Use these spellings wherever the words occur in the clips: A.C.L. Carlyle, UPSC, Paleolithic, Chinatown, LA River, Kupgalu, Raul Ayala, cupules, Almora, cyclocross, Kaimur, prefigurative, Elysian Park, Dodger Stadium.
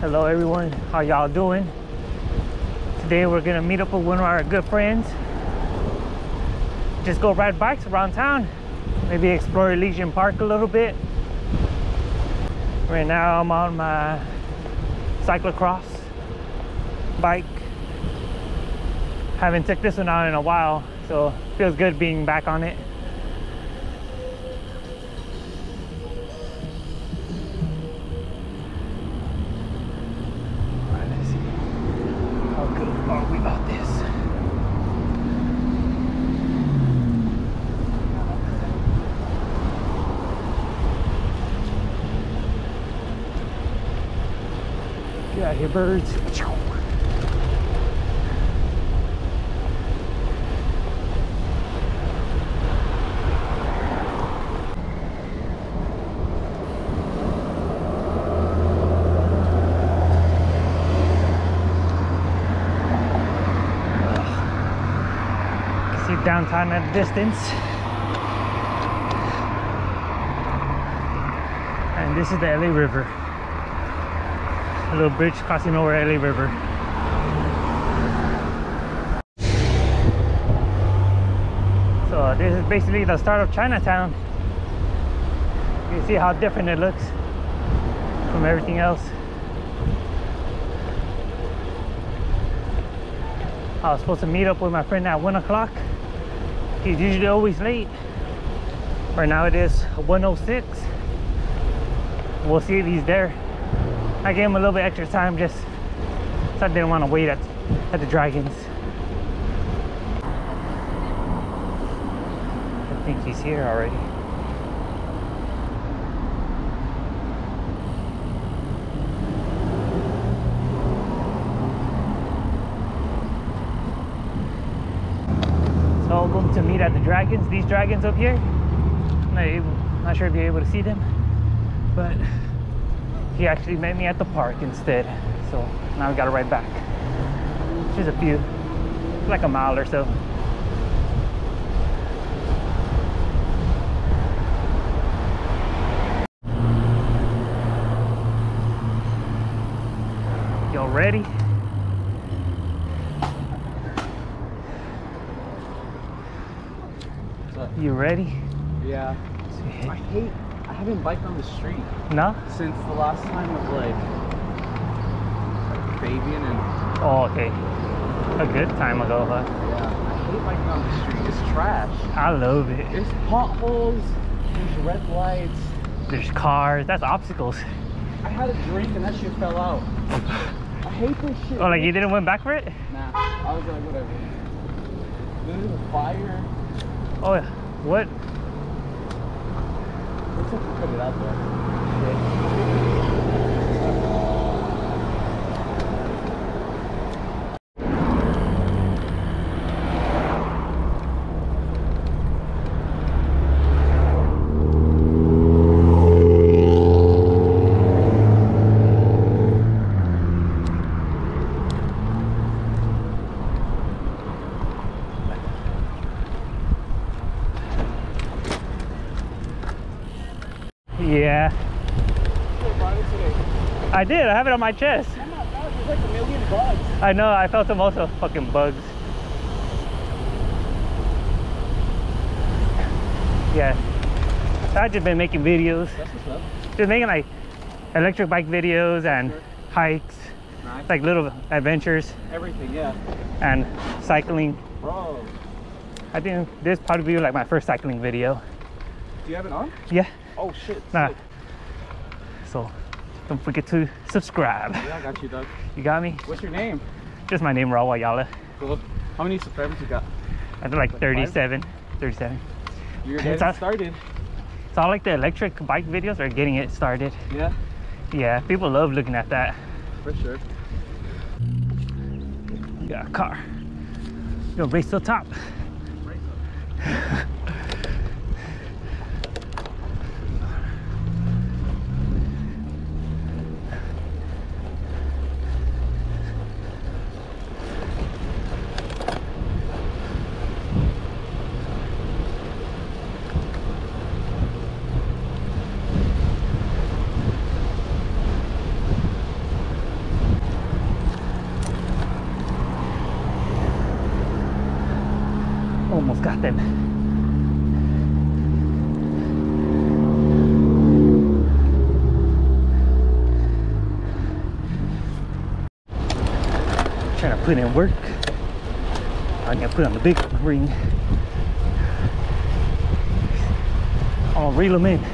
Hello everyone, how y'all doing? Today we're gonna meet up with one of our good friends. Just go ride bikes around town. Maybe explore Elysian Park a little bit. Right now I'm on my cyclocross bike. Haven't took this one out in a while, so it feels good being back on it. Get out here, birds. See downtown at a distance. And this is the LA River. A little bridge crossing over LA River. So this is basically the start of Chinatown. You can see how different it looks from everything else. I was supposed to meet up with my friend at 1 o'clock. He's usually always late. Right now it is 1:06. We'll see if he's there. I gave him a little bit extra time just so I didn't want to wait at the Dragons. I think he's here already. So I'm going to meet at the Dragons. These Dragons up here, not sure if you're able to see them, but he actually met me at the park instead, so now we gotta ride back. Just a few, like a mile or so. Y'all ready? You ready? Yeah. I haven't biked on the street. No? Since the last time was like Fabian and... Oh, okay. A good time ago, huh? Yeah. I hate biking on the street. It's trash. I love it. There's potholes. There's red lights. There's cars. That's obstacles. I had a drink and that shit fell out. I hate this shit. Oh, like you didn't went back for it? Nah. I was like, whatever. There's a fire. Oh, yeah. What? Looks like we put it out there. Yeah. I did. I have it on my chest. I'm not bad. There's like a million bugs. I know. I felt them also. Fucking bugs. Yeah. I've just been making videos. That's what's up. Just making like electric bike videos and hikes. Nice. Like little adventures. Everything, yeah. And cycling. Bro. I think this probably be like my first cycling video. Do you have it on? Yeah. Oh shit. Nah. So don't forget to subscribe. Yeah, I got you, Doug. You got me? What's your name? Just my name, Raul Ayala. Cool. How many subscribers you got? I think like 37. 37. You're getting started. It's all like the electric bike videos are getting it started. Yeah? Yeah, people love looking at that. For sure. You got a car. You're gonna race to the top. Race up. them. Trying to put in work. I gotta put on the big ring. I'll reel them in.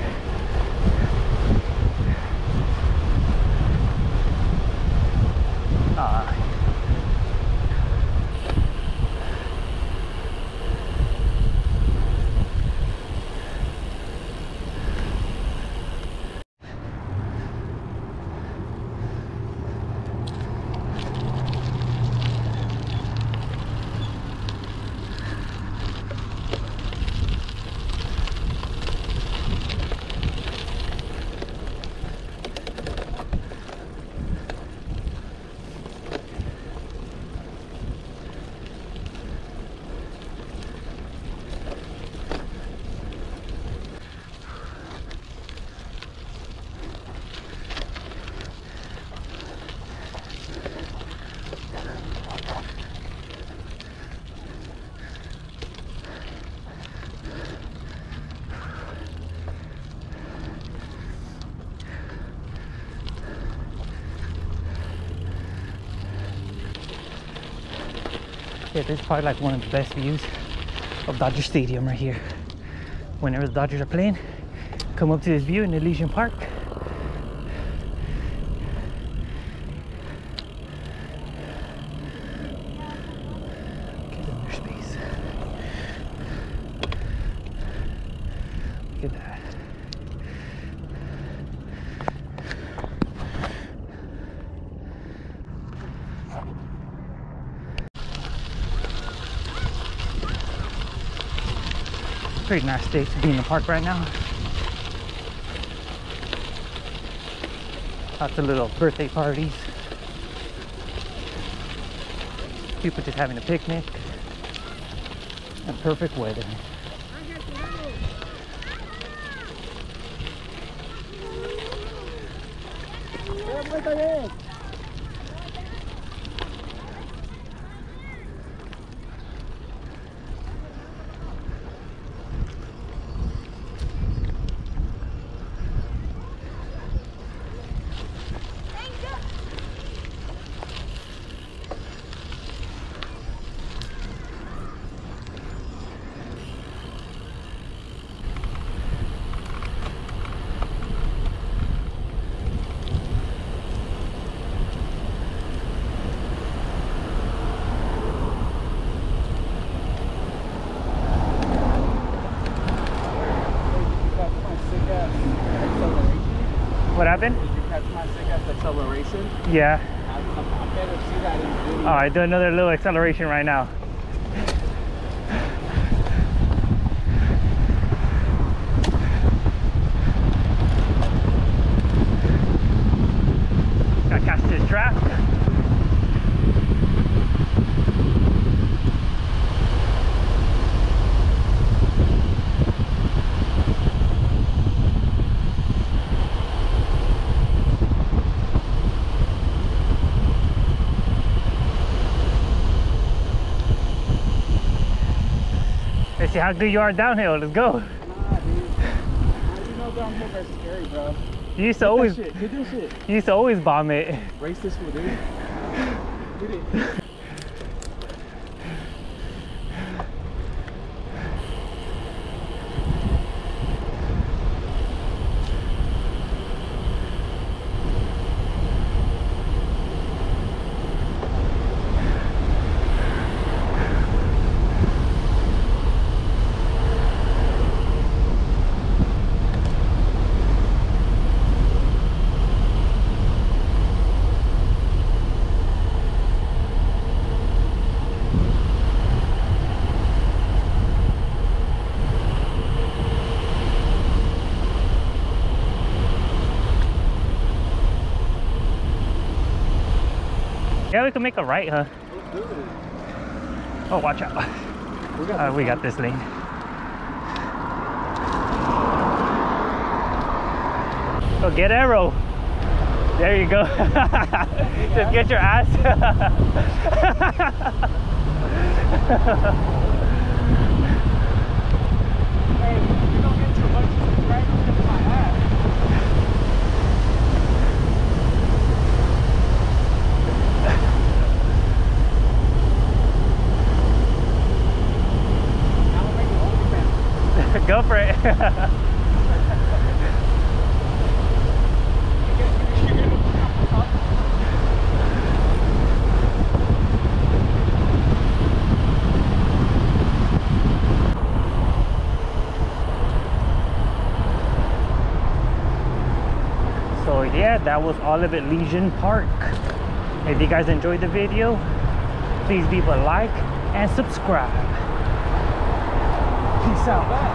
Yeah, this is probably like one of the best views of Dodger Stadium right here. Whenever the Dodgers are playing, come up to this view in Elysian Park. Get in their space. Look at that. Pretty nice day to be in the park right now. Lots of little birthday parties. People just having a picnic. And perfect weather. What happened? Did you catch my sick ass acceleration? Yeah. I better see that in the video. Alright, do another little acceleration right now. Gotta catch this trap. See how good you are downhill. Let's go. Nah, dude. You know downhill is scary, bro. You used to always hit this shit. You used to always bomb it. Race this one, dude. Get it. Yeah, we can make a right, huh? Oh, watch out. We got this lane. Oh, get arrow. There you go. Just get your ass. yeah, that was all of Elysian Park. If you guys enjoyed the video, please leave a like and subscribe. Peace out.